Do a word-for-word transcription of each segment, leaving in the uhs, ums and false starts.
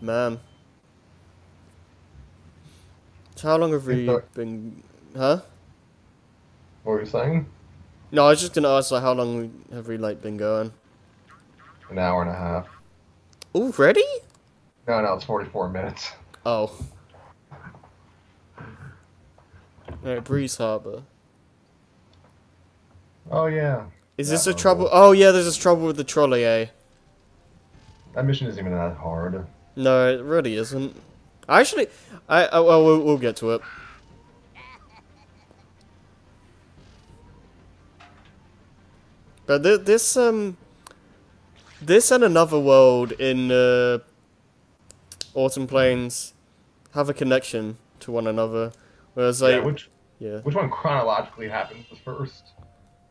Man. So how long have we been... Huh? What were you saying? No, I was just going to ask, like, how long have we, like, been going? An hour and a half. Already? No, no, it's forty-four minutes. Oh. Alright, Breeze Harbor. Oh, yeah. Is this a trouble? Oh, yeah, there's this trouble with the trolley, eh? That mission isn't even that hard. No, it really isn't. Actually, I, oh, well, well, we'll get to it. But th this, um, this and another world in uh, Autumn Plains have a connection to one another. Whereas, like, yeah, which, yeah. which one chronologically happens first?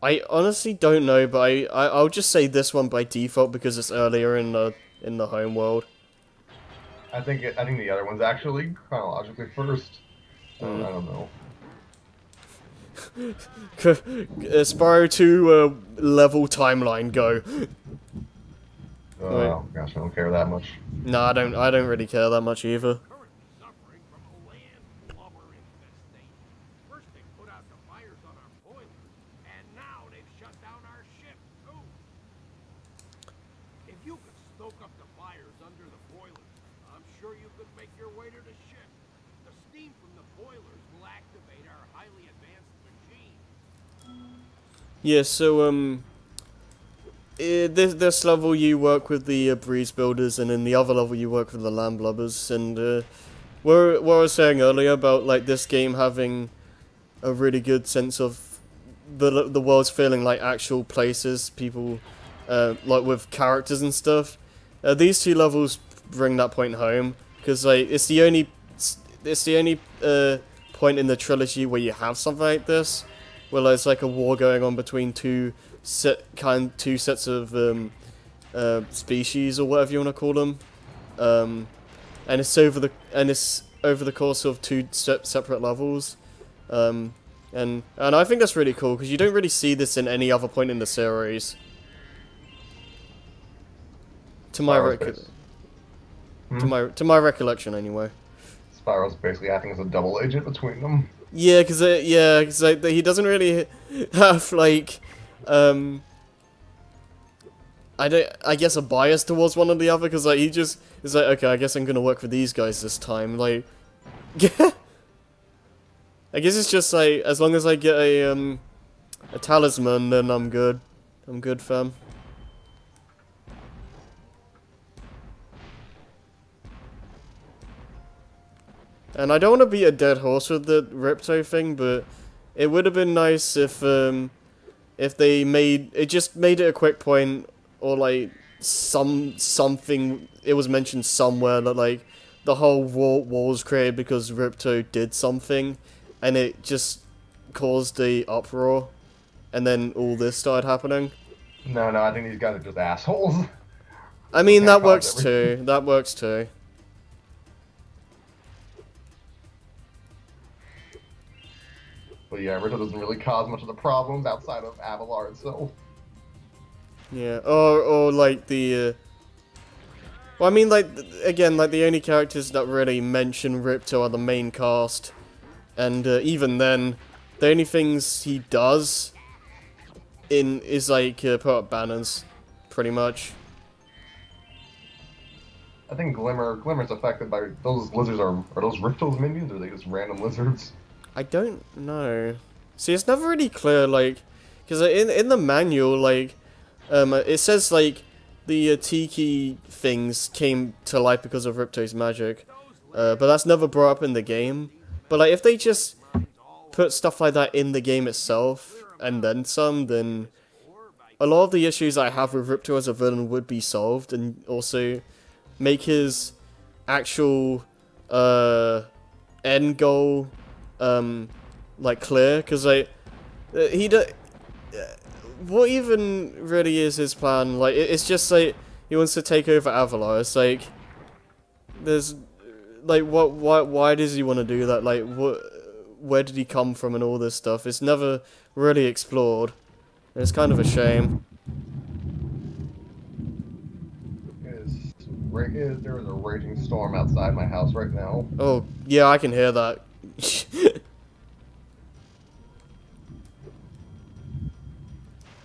I honestly don't know, but I, I I'll just say this one by default because it's earlier in the in the home world. I think it, I think the other one's actually chronologically first. So mm. I don't know. Spyro two uh, level timeline go. Oh right. Gosh, I don't care that much. No, I don't. I don't really care that much either. Yeah, so, um, it, this, this level you work with the uh, Breeze Builders, and in the other level you work with the Land Blubbers, and, uh, what, what I was saying earlier about, like, this game having a really good sense of the, the world's feeling like actual places, people, uh, like, with characters and stuff, uh, these two levels bring that point home, because, like, it's the only, it's the only, uh, point in the trilogy where you have something like this. Well, there's like a war going on between two set kind two sets of um, uh, species or whatever you want to call them, um, and it's over the and it's over the course of two se separate levels, um, and and I think that's really cool because you don't really see this in any other point in the series. To my rec hmm? to my to my recollection, anyway. Spyro's basically acting as a double agent between them. Yeah, because uh, yeah, cause, like, he doesn't really have, like, um, I don't, I guess a bias towards one or the other, because, like, he just is like, okay, I guess I'm gonna work with these guys this time, like, I guess it's just, like, as long as I get a, um, a talisman, then I'm good, I'm good, fam. And I don't want to be a dead horse with the Ripto thing, but it would have been nice if um, if they made it just made it a quick point, or like some something it was mentioned somewhere that like the whole war, war was created because Ripto did something, and it just caused the uproar, and then all this started happening. No, no, I think these guys are just assholes. I mean, that works too. That works too. But yeah, Ripto doesn't really cause much of the problems outside of Avalar itself. Yeah, or, or like the... Uh... Well, I mean, like, again, like, the only characters that really mention Ripto are the main cast. And uh, even then, the only things he does in is, like, uh, put up banners, pretty much. I think Glimmer, Glimmer's affected by... Those lizards are... Are those Ripto's minions, or are they just random lizards? I don't know. See, it's never really clear, like, because in in the manual, like, um, it says like the uh, Tiki things came to life because of Ripto's magic, uh, but that's never brought up in the game. But like, if they just put stuff like that in the game itself and then some, then a lot of the issues I have with Ripto as a villain would be solved, and also make his actual uh end goal. Um, like clear, because like uh, he do uh, what even really is his plan? Like it, it's just like he wants to take over Avalar. It's like there's like what? Why? Why does he want to do that? Like what? Where did he come from and all this stuff? It's never really explored. And it's kind of a shame. Is ra is, there is a raging storm outside my house right now. Oh, yeah, I can hear that.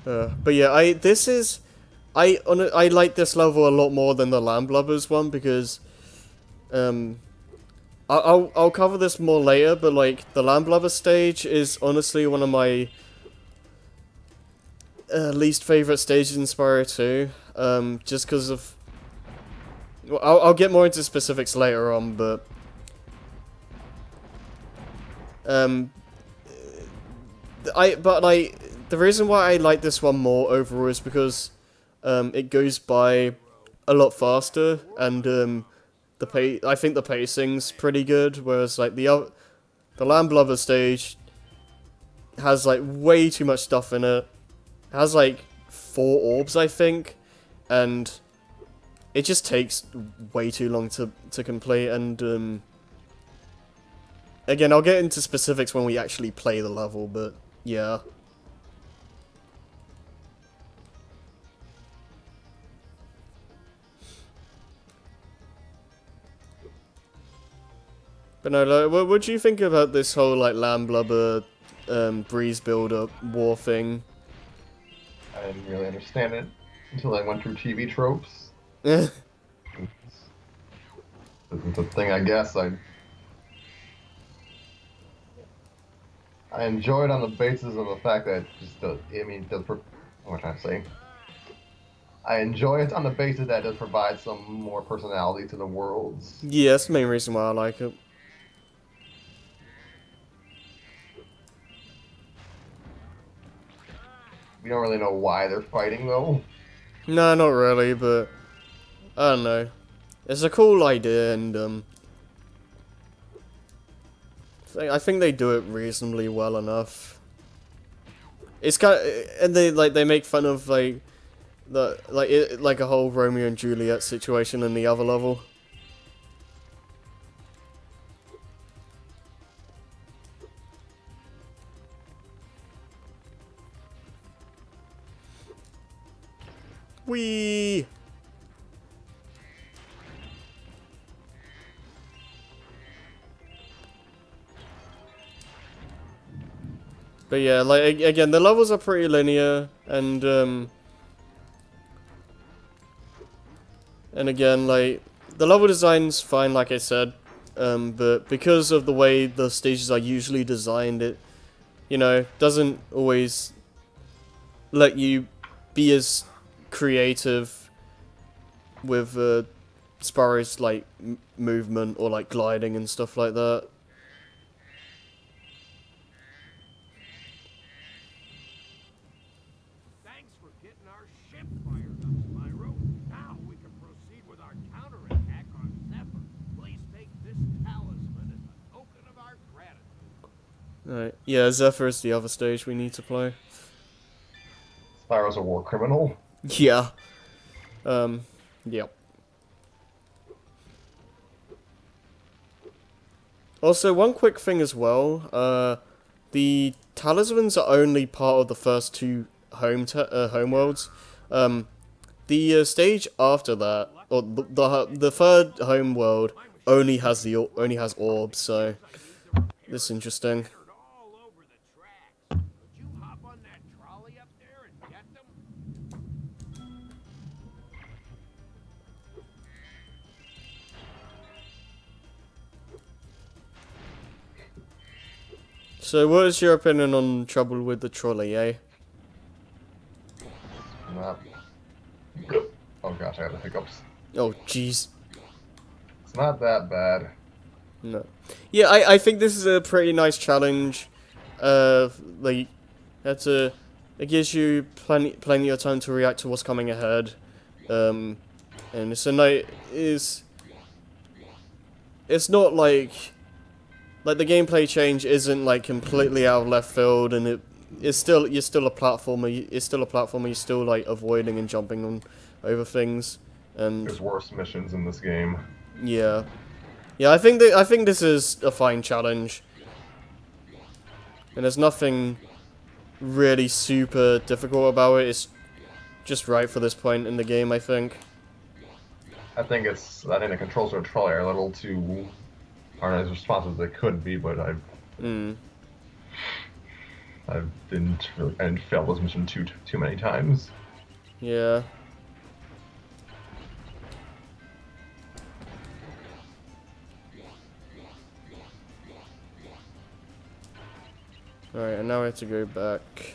uh, but yeah, I this is... I on a, I like this level a lot more than the Land Blubbers one because... Um... I'll, I'll cover this more later, but like, the Land Blubber stage is honestly one of my uh, least favorite stages in Spyro two, um, just because of... Well, I'll, I'll get more into specifics later on, but... Um, I, but like, the reason why I like this one more overall is because um, it goes by a lot faster, and um, The pay I think the pacing's pretty good, whereas like the uh, the Land Blubber stage has like way too much stuff in it. It has like four orbs, I think, and it just takes way too long to to complete. And um, again, I'll get into specifics when we actually play the level, but yeah. But no, like, what, what do you think about this whole, like, Land Blubber, um, Breeze Builder war thing? I didn't really understand it until I went through T V tropes. It's a thing, I guess. I I enjoy it on the basis of the fact that it just does, I mean, does, what am I trying to say? I enjoy it on the basis that it does provide some more personality to the worlds. Yeah, that's the main reason why I like it. We don't really know why they're fighting, though. No, not really, but... I don't know. It's a cool idea, and, um... I think they do it reasonably well enough. It's kind of... And they, like, they make fun of, like... the like it, like a whole Romeo and Juliet situation in the other level. Whee! But yeah, like, again, the levels are pretty linear, and, um... And again, like, the level design's fine, like I said, um, but because of the way the stages are usually designed, it, you know, doesn't always let you be as... creative with uh, Spyro's like m movement or like gliding and stuff like that. Thanks for getting our ship fired up, Spyro. Now we can proceed with our counterattack on Zephyr. Please take this talisman as a token of our gratitude. Alright, yeah, Zephyr is the other stage we need to play. Spyro's a war criminal. Yeah. Um, yep. Also, one quick thing as well, uh, the talismans are only part of the first two home ta uh, homeworlds. Um, the uh, stage after that, or the, the, the third homeworld, only has the only has orbs, so this is interesting. So, what is your opinion on trouble with the trolley, eh? Not... Oh gosh, I got the hiccups. Oh, jeez. It's not that bad. No. Yeah, I, I think this is a pretty nice challenge. Uh, like, that's a... It gives you plenty, plenty of time to react to what's coming ahead. Um, and it's a night is... It's not like... Like, the gameplay change isn't, like, completely out of left field, and it it's still, you're still a platformer, it's still a platformer, you're still, like, avoiding and jumping on over things, and... There's worse missions in this game. Yeah. Yeah, I think, that, I think this is a fine challenge. And there's nothing really super difficult about it, it's just right for this point in the game, I think. I think it's I think the controls are probably a little too aren't as responsive as they could be, but I've mm. I didn't really I didn't fail this mission too too many times. Yeah. Alright, and now we have to go back.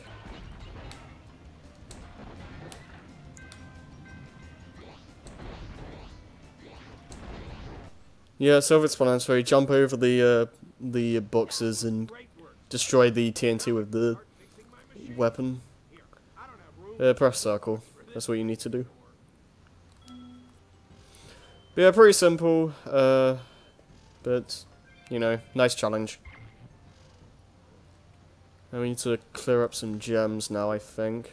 Yeah, so it's fun, so you jump over the uh, the boxes and destroy the T N T with the weapon. Uh, press circle. That's what you need to do. But yeah, pretty simple, uh, but, you know, nice challenge. And we need to clear up some gems now, I think.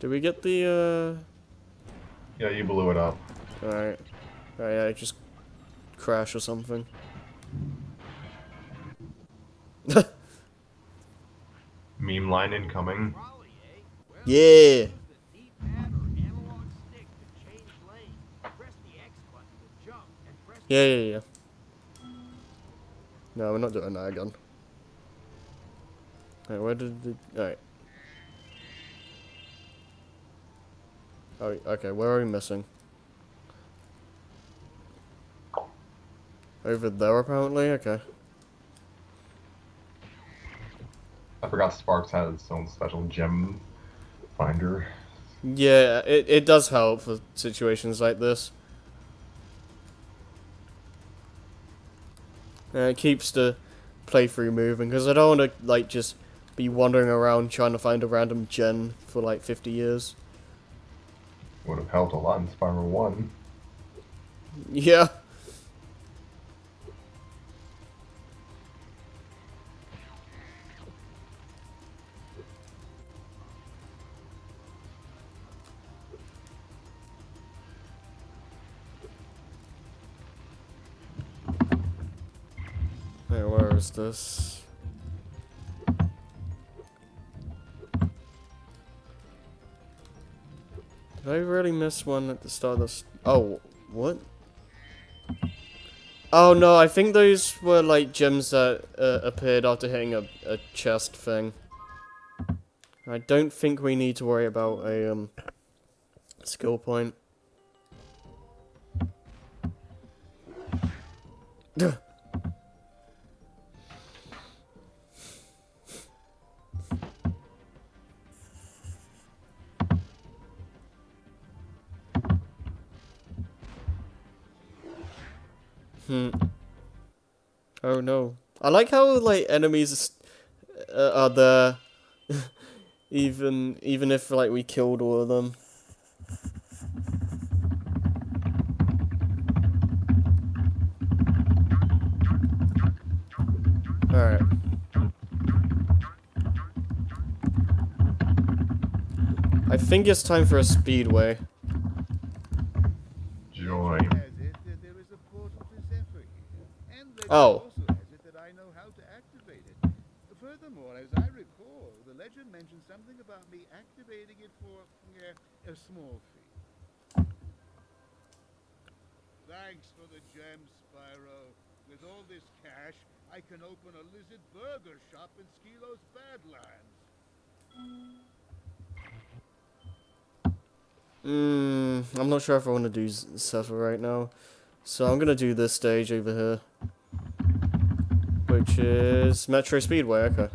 Did we get the, uh... Yeah, you blew it up. Alright. Alright, yeah, it just crashed or something. Meme line incoming. Yeah! Yeah, yeah, yeah. No, we're not doing that again. Alright, where did the... Alright. Oh, okay, where are we missing? Over there, apparently? Okay. I forgot Sparks had its own special gem finder. Yeah, it, it does help for situations like this. And it keeps the playthrough moving, because I don't want to, like, just... be wandering around trying to find a random gen for like fifty years. Would have helped a lot in Spyro one. Yeah. Hey, where is this? Did I really miss one at the start of this? Oh, what? Oh no, I think those were like gems that uh, appeared after hitting a, a chest thing. I don't think we need to worry about a um, skill point. Hmm. Oh no. I like how like enemies uh, are there even even if like we killed all of them. All right. I think it's time for a speedway. Oh. Furthermore, as I recall, the legend mentioned something about me activating it for a small fee. Thanks for the gem, Spyro. With all this cash, I can open a lizard burger shop in Skilo's Badlands. Mmm, I'm not sure if I want to do Zephyr right now. So I'm gonna do this stage over here. Which is Metro Speedway, okay.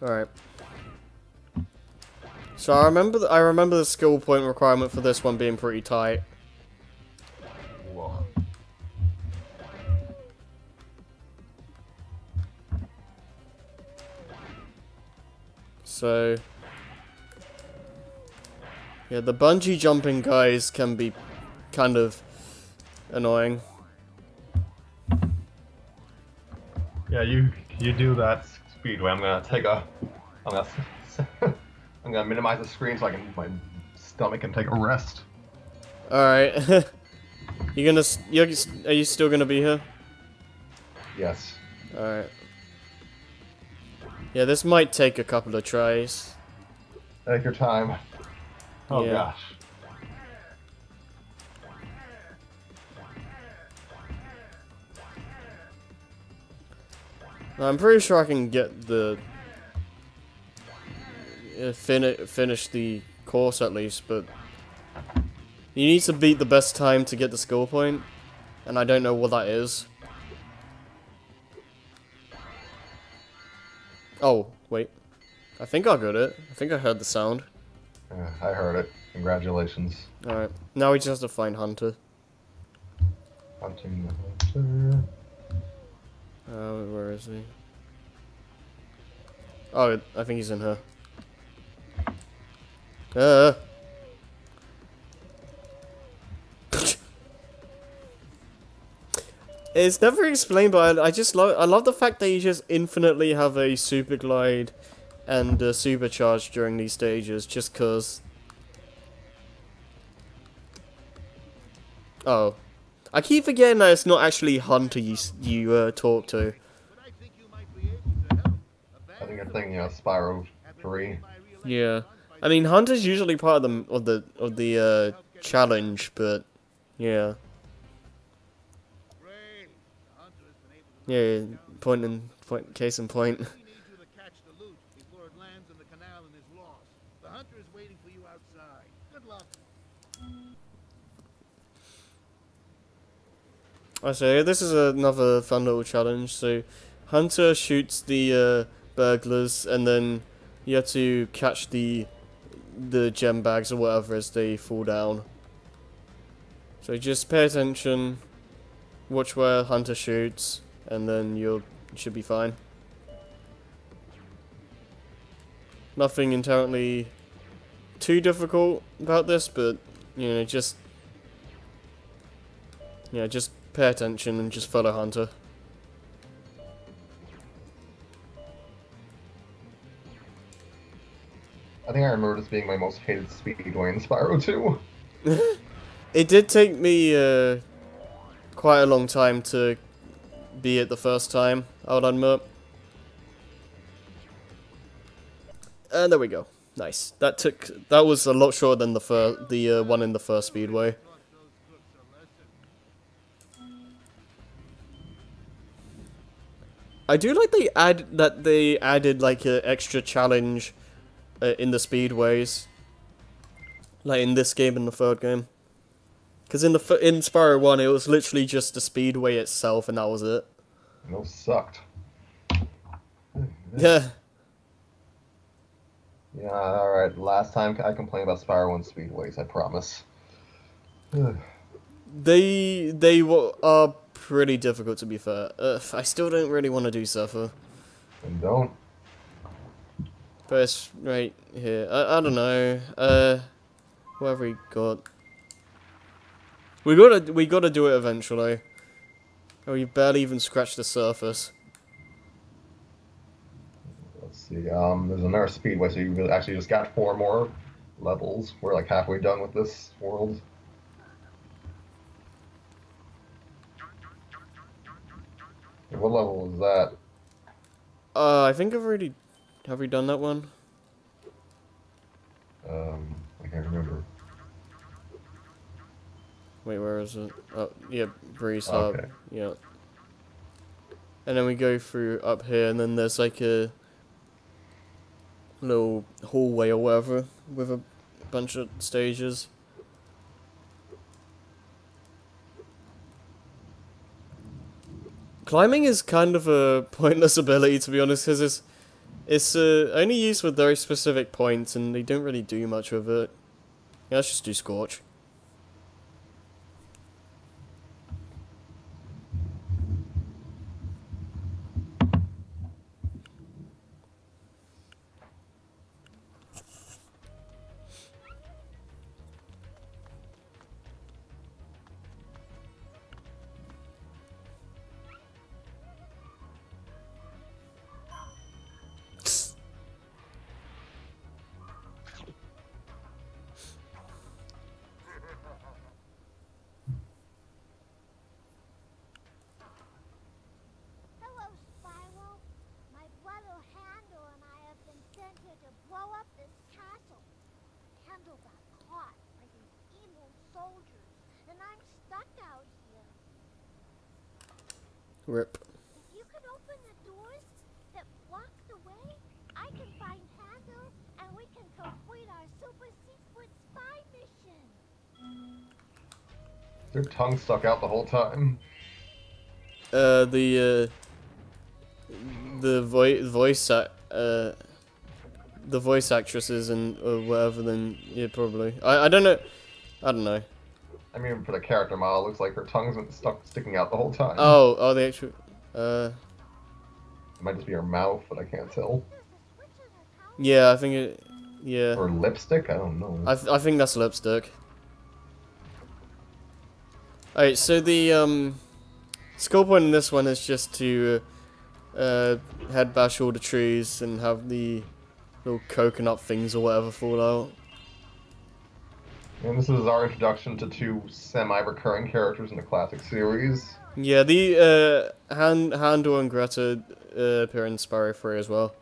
Alright. So I remember th I remember the skill point requirement for this one being pretty tight. Whoa. So, yeah, the bungee jumping guys can be kind of annoying. Yeah, you you do that speedway. I'm gonna take a, I'm gonna, I'm gonna minimize the screen so I can my stomach can take a rest. All right, you gonna you are you still gonna be here? Yes. Alright. Yeah, this might take a couple of tries. Take your time. Oh yeah. Gosh. I'm pretty sure I can get the... Fin finish the course at least, but... You need to beat the best time to get the skill point, and I don't know what that is. Oh, wait. I think I got it. I think I heard the sound. Yeah, I heard it. Congratulations. Alright. Now we just have to find Hunter. Hunting the Hunter. Uh, where is he? Oh, I think he's in here. Uh. It's never explained, but I just love I love the fact that you just infinitely have a super glide and a supercharge during these stages, just cause. Oh, I keep forgetting that it's not actually Hunter you you uh, talk to. I think you're thinking of Spyro three. Yeah, I mean Hunter's usually part of the of the of the uh, challenge, but yeah. Yeah, point in point, case in point. I say this is another fun little challenge. So, Hunter shoots the uh, burglars, and then you have to catch the the gem bags or whatever as they fall down. So just pay attention, watch where Hunter shoots. And then you'll should be fine. Nothing inherently too difficult about this, but you know, just yeah, you know, just pay attention and just follow Hunter. I think I remember this being my most hated speedway in Spyro two. It did take me uh, quite a long time to. Be it the first time, I would unmurp. And there we go. Nice. That took. That was a lot shorter than the first, the uh, one in the first speedway. I do like they add that they added like an extra challenge uh, in the speedways, like in this game and the third game. Because in, in Spyro one, it was literally just the speedway itself, and that was it. And it sucked. Yeah. Yeah, alright. Last time I complained about Spyro one speedways, I promise. they they are pretty difficult, to be fair. Ugh, I still don't really want to do Zephyr. And don't. But it's right here. I, I don't know. Uh, what have we got? We gotta, we gotta do it eventually. Oh, you barely even scratched the surface. Let's see. Um, there's another speedway, so you actually just got four more levels. We're like halfway done with this world. What level is that? Uh, I think I've already. Have we done that one? Um, I can't remember. Wait, where is it? Oh, yeah, Breeze Harbor. Okay. Yeah. And then we go through up here, and then there's like a little hallway or whatever with a bunch of stages. Climbing is kind of a pointless ability, to be honest, because it's, it's uh, only used with very specific points, and they don't really do much with it. Yeah, let's just do Scorch. Rip. If you can open the doors that block the way, I can find Hansel and we can complete our super secret spy mission. Their tongue stuck out the whole time. Uh, the, uh, the vo voice, uh, the voice actresses and uh, whatever, then, yeah, probably. I, I don't know. I don't know. I mean, for the character model, it looks like her tongue's been stuck sticking out the whole time. Oh, oh, the actual, uh... It might just be her mouth, but I can't tell. Yeah, I think it, yeah. Or lipstick? I don't know. I, th I think that's lipstick. Alright, so the, um... skill point in this one is just to, uh, head bash all the trees and have the little coconut things or whatever fall out. And this is our introduction to two semi-recurring characters in the classic series. Yeah, the uh, Han Hansel and Gretel uh, appear in Spyro three as well.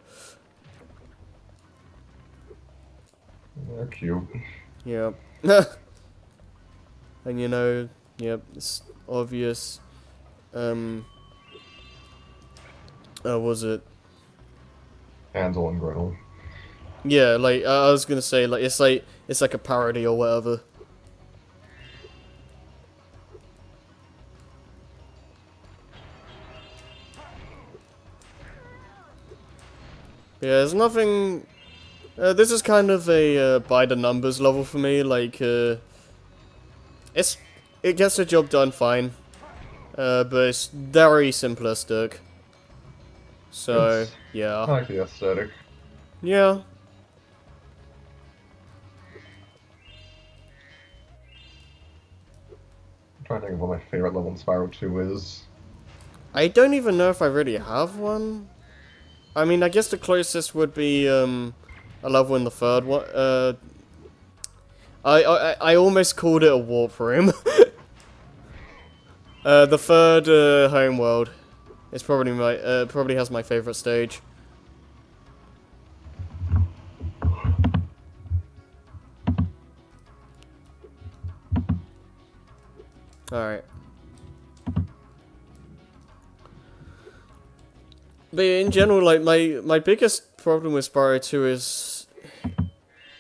They're cute. Yeah. And you know, yeah, it's obvious. Um, uh, was it? Hansel and Gretel. Yeah, like I was gonna say, like it's like it's like a parody or whatever. Yeah, there's nothing. Uh, this is kind of a uh, by the numbers level for me. Like, uh, it's it gets the job done fine, uh, but it's very simplistic. So it's, yeah, I like the aesthetic. Yeah. I'm trying to think of what my favorite level in Spyro two is. I don't even know if I really have one. I mean, I guess the closest would be um, a level in the third one. Uh, I, I I almost called it a warp room. uh, the third uh, home world. It's probably my uh, probably has my favorite stage. Alright. But in general, like, my, my biggest problem with Spyro two is...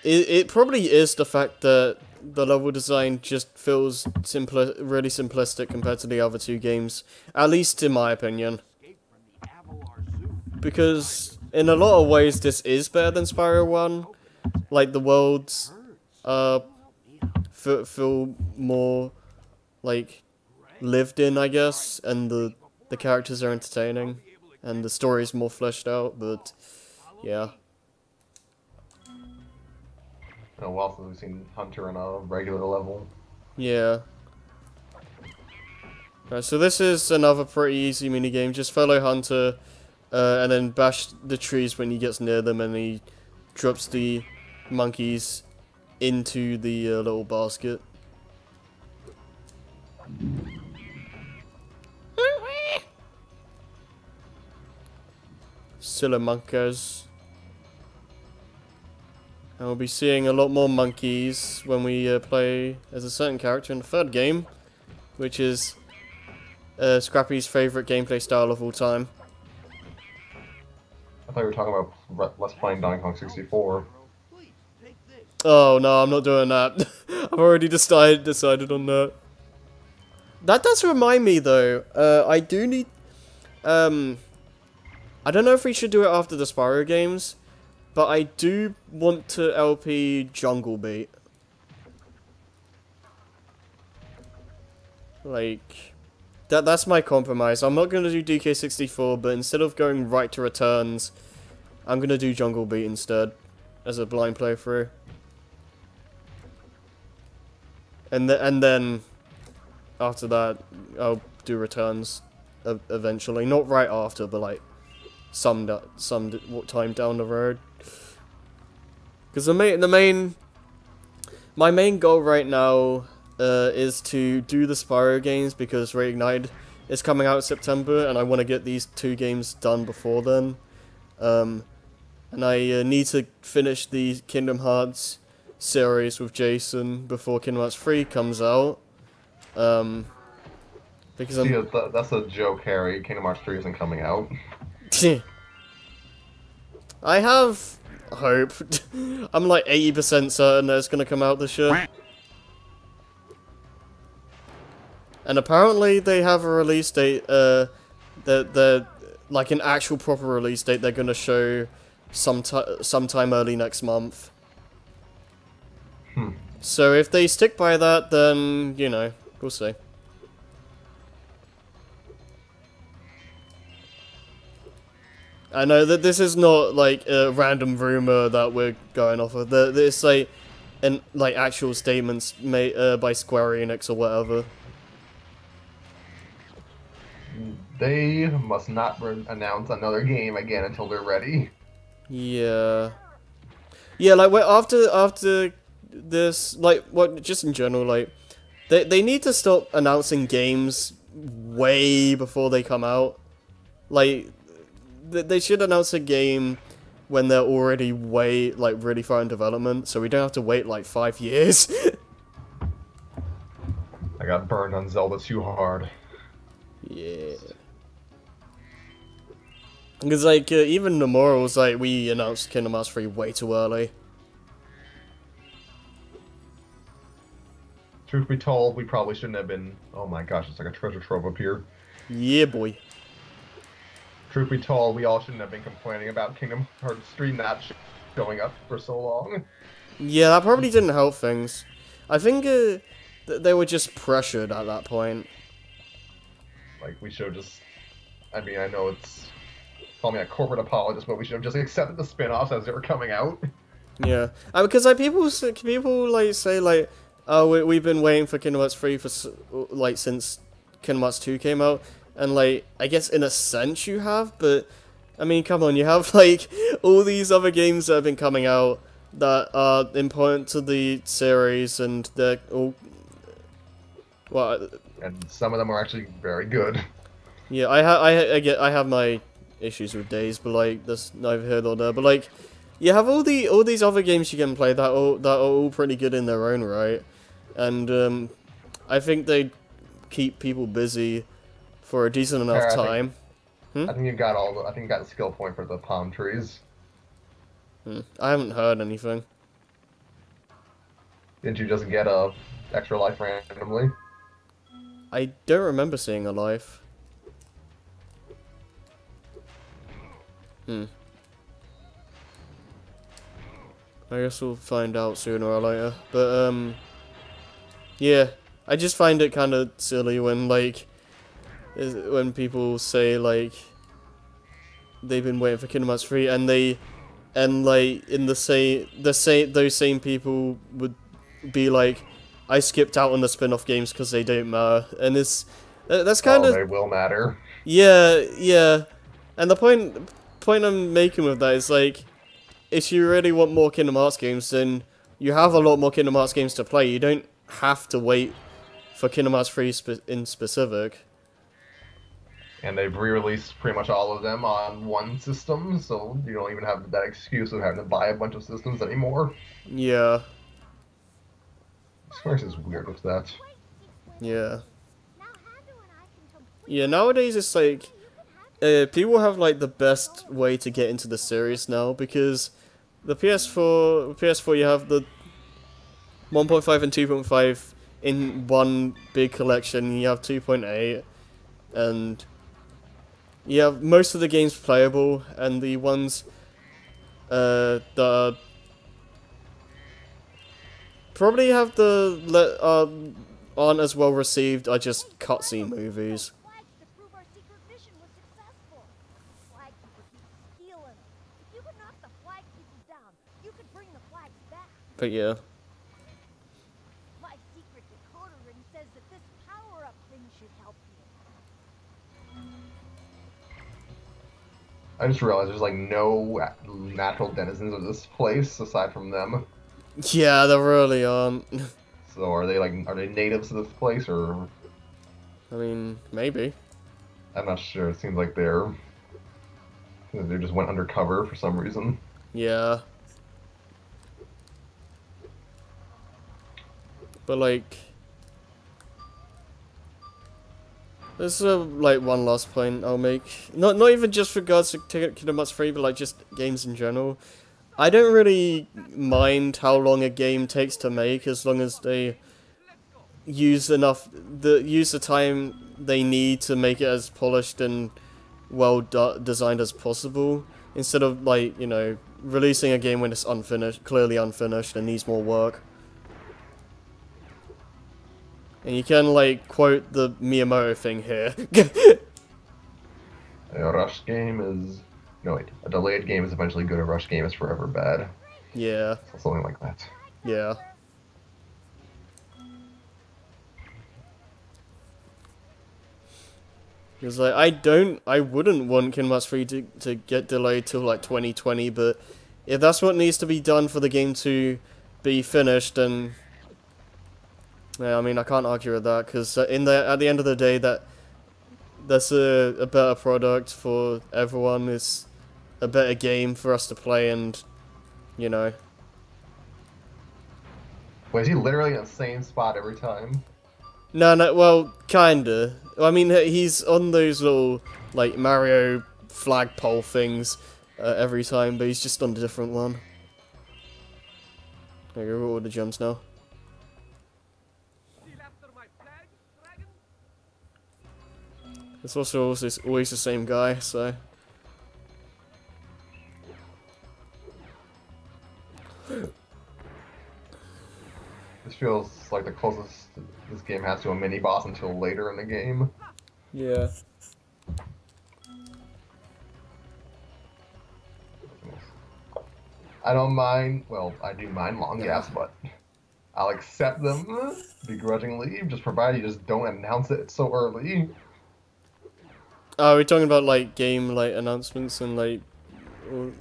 It, it probably is the fact that the level design just feels simpli really simplistic compared to the other two games. At least in my opinion. Because in a lot of ways this is better than Spyro one. Like, the worlds uh, f feel more... like, lived in, I guess, and the, the characters are entertaining, and the story's more fleshed out, but, yeah. Oh, well, we've seen Hunter in a regular level. Yeah. Alright, so this is another pretty easy minigame, just follow Hunter, uh, and then bash the trees when he gets near them, and he drops the monkeys into the uh, little basket. Silly monkeys. And we'll be seeing a lot more monkeys when we uh, play as a certain character in the third game, which is uh, Scrappy's favorite gameplay style of all time. I thought you were talking about let's play Donkey Kong sixty-four. Oh no, I'm not doing that. I've already decided decided on that. That does remind me, though, uh, I do need, um, I don't know if we should do it after the Spyro games, but I do want to L P Jungle Beat. Like, that that's my compromise. I'm not going to do D K sixty-four, but instead of going right to Returns, I'm going to do Jungle Beat instead, as a blind playthrough. And, th and then... after that, I'll do Returns eventually. Not right after, but like some some time down the road. Because the main the main my main goal right now uh, is to do the Spyro games because Reignited is coming out in September, and I want to get these two games done before then. Um, and I uh, need to finish the Kingdom Hearts series with Jason before Kingdom Hearts three comes out. Um, Because I'm... See, that's a joke, Harry. Kingdom Hearts three isn't coming out. I have hope. I'm like eighty percent certain that it's going to come out this year. And apparently they have a release date, uh, the the like an actual proper release date they're going to show sometime, sometime early next month. Hmm. So if they stick by that, then, you know, we'll see. I know that this is not like a random rumor that we're going off of. It's like an like actual statements made uh, by Square Enix or whatever. They must not announce another game again until they're ready. Yeah, yeah. Like after after this, like what? Just in general, like they they need to stop announcing games way before they come out. Like. They should announce a game when they're already way, like, really far in development, so we don't have to wait, like, five years. I got burned on Zelda too hard. Yeah. Because, like, uh, even Nomura was like, we announced Kingdom Hearts three way too early. Truth be told, we probably shouldn't have been... Oh my gosh, it's like a treasure trove up here. Yeah, boy. Truth be told, we all shouldn't have been complaining about Kingdom Hearts three not showing up for so long. Yeah, that probably didn't help things. I think uh, th they were just pressured at that point. Like, we should have just... I mean, I know it's... Call me a corporate apologist, but we should have just accepted the spin-offs as they were coming out. Yeah. Uh, because, like, people, people like, say, like, oh, we, we've been waiting for Kingdom Hearts three for, like, since Kingdom Hearts two came out. And, like, I guess in a sense you have, but, I mean, come on, you have, like, all these other games that have been coming out that are important to the series, and they're all... Well... And some of them are actually very good. Yeah, I, ha I, I, get, I have my issues with days, but, like, that's neither here nor there, but, like, you have all the all these other games you can play that, all, that are all pretty good in their own right, and, um, I think they keep people busy... For a decent enough I time. Think, hmm? I think you've got all the, I think you got a skill point for the palm trees. Hmm. I haven't heard anything. Didn't you just get a extra life randomly? I don't remember seeing a life. Hmm. I guess we'll find out sooner or later. But, um... yeah. I just find it kind of silly when, like... Is when people say, like, they've been waiting for Kingdom Hearts three, and they, and, like, in the same, the same, those same people would be like, I skipped out on the spin-off games because they don't matter, and it's, that's kind of... Oh, they will matter. Yeah, yeah, and the point, point I'm making with that is, like, if you really want more Kingdom Hearts games, then you have a lot more Kingdom Hearts games to play, you don't have to wait for Kingdom Hearts three spe- in specific. And they've re-released pretty much all of them on one system, so you don't even have that excuse of having to buy a bunch of systems anymore. Yeah. Square is weird with that. Yeah. Yeah, nowadays it's like... Uh, people have, like, the best way to get into the series now, because... The P S four, P S four you have the... one point five and two point five in one big collection, you have two point eight, and... Yeah, most of the games playable, and the ones uh, that probably have the le uh, aren't as well received are just cutscene movies. But yeah. I just realized there's, like, no natural denizens of this place, aside from them. Yeah, there really aren't. So are they, like, are they natives to this place, or...? I mean, maybe. I'm not sure, it seems like they're... They just went undercover for some reason. Yeah. But, like... There's uh, like one last point I'll make. Not not even just regards to Kingdom Hearts three, but like just games in general. I don't really mind how long a game takes to make, as long as they use enough the use the time they need to make it as polished and well de designed as possible. Instead of like you know releasing a game when it's unfinished, clearly unfinished, and needs more work. And you can, like, quote the Miyamoto thing here. A rush game is... No, wait. A delayed game is eventually good. A rush game is forever bad. Yeah. So something like that. Yeah. Because, like, I don't... I wouldn't want Kingdom Hearts three to, to get delayed till, like, twenty twenty, but if that's what needs to be done for the game to be finished, then... Yeah, I mean, I can't argue with that, because in the at the end of the day, that that's a, a better product for everyone. It's a better game for us to play, and you know. Wait, is he literally in the same spot every time? No, no. Well, kinda. I mean, he's on those little like Mario flagpole things uh, every time, but he's just on a different one. There you go, all the jumps now. It's also always, always the same guy, so... This feels like the closest this game has to a mini-boss until later in the game. Yeah. I don't mind... Well, I do mind long yeah. gaps, but... I'll accept them begrudgingly, just provided you just don't announce it so early. Oh, we're talking about like game like announcements and like. Or...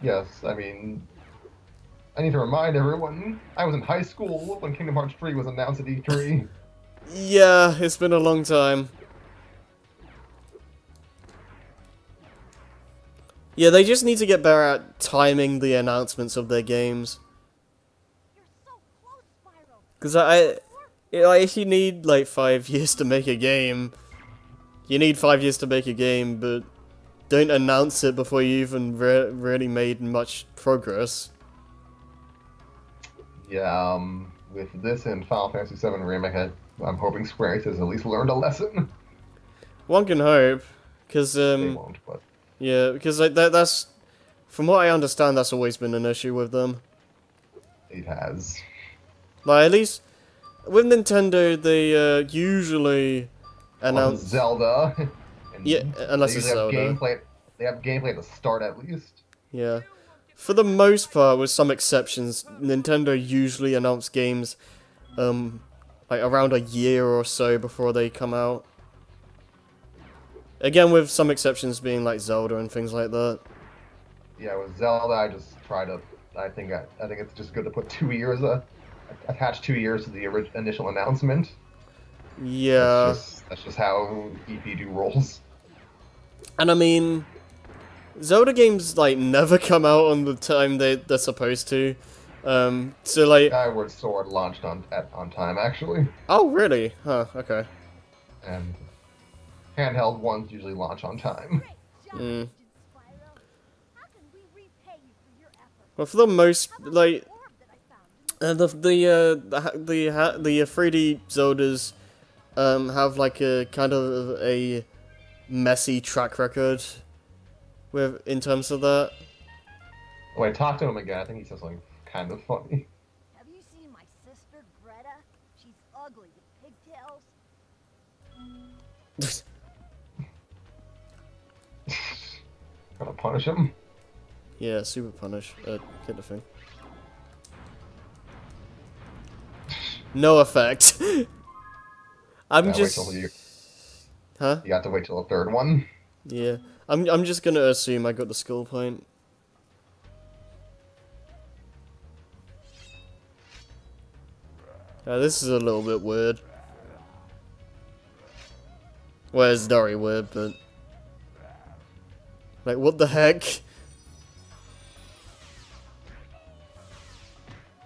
Yes, I mean, I need to remind everyone I was in high school when Kingdom Hearts three was announced at E three. Yeah, it's been a long time. Yeah, they just need to get better at timing the announcements of their games. Because I, I, like, if you need like five years to make a game. You need five years to make a game, but don't announce it before you even re really made much progress. Yeah, um, with this and Final Fantasy seven Remake, I'm hoping Square Enix has at least learned a lesson. One can hope, because um, they won't, but yeah, because like that, that's from what I understand, that's always been an issue with them. It has. Like at least with Nintendo, they uh, usually. Announce Zelda. And yeah, unless it's Zelda. Gameplay, they have gameplay to start at least. Yeah. For the most part, with some exceptions, Nintendo usually announce games um, like around a year or so before they come out. Again, with some exceptions being like Zelda and things like that. Yeah, with Zelda, I just try to... I think I, I think it's just good to put two years... Uh, attach two years to the initial announcement. Yeah. That's just, that's just how E P D rolls. And I mean, Zelda games like never come out on the time they they're supposed to. Um, so like. Skyward Sword launched on at on time actually. Oh really? Huh. Okay. And handheld ones usually launch on time. Mm. Well, for the most like uh, the the uh, the the the three D Zeldas. Um, have like a kind of a messy track record with in terms of that. When I talked to him again, I think he said something kind of funny. Have you seen my sister Greta? She's ugly with pigtails. Gonna punish him? Yeah, super punish. Uh, kind of thing. No effect. I'm yeah, just. You... Huh? You got to wait till the third one. Yeah, I'm. I'm just gonna assume I got the skill point. Uh, this is a little bit weird. Well, it's very weird, but like, what the heck?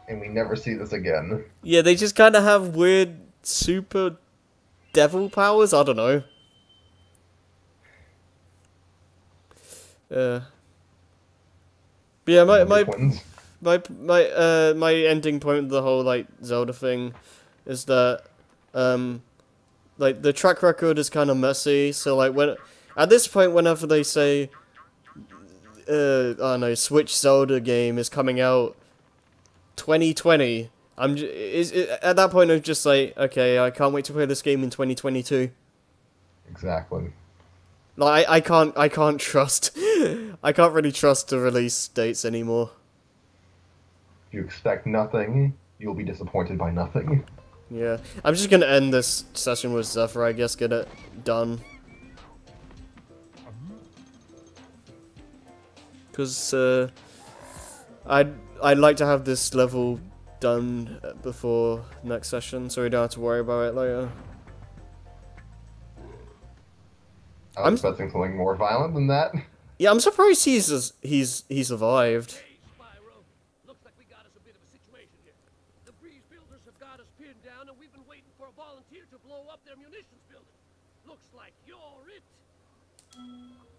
And we never see this again. Yeah, they just kind of have weird super. Devil powers? I don't know. Uh, but yeah, my my my my uh my ending point of the whole like Zelda thing is that um like the track record is kind of messy. So like when at this point, whenever they say uh I don't know, Switch Zelda game is coming out twenty twenty, I'm j is it, at that point I'm just like, okay, I can't wait to play this game in twenty twenty-two. Exactly. Like I, I can't I can't trust I can't really trust the release dates anymore. If you expect nothing, you'll be disappointed by nothing. Yeah. I'm just gonna end this session with Zephyr, I guess, get it done. Cause uh I'd I'd like to have this level done before next session so we don't have to worry about it later. I was I'm expecting something more violent than that. Yeah, I'm surprised he's he's he survived. Hey, Spyro. Looks like we got us a bit of a situation here. The Breeze builders have got us pinned down, and we've been waiting for a volunteer to blow up their munitions building. Looks like you're it.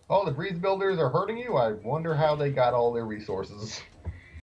Oh, the Breeze builders are hurting you? I wonder how they got all their resources.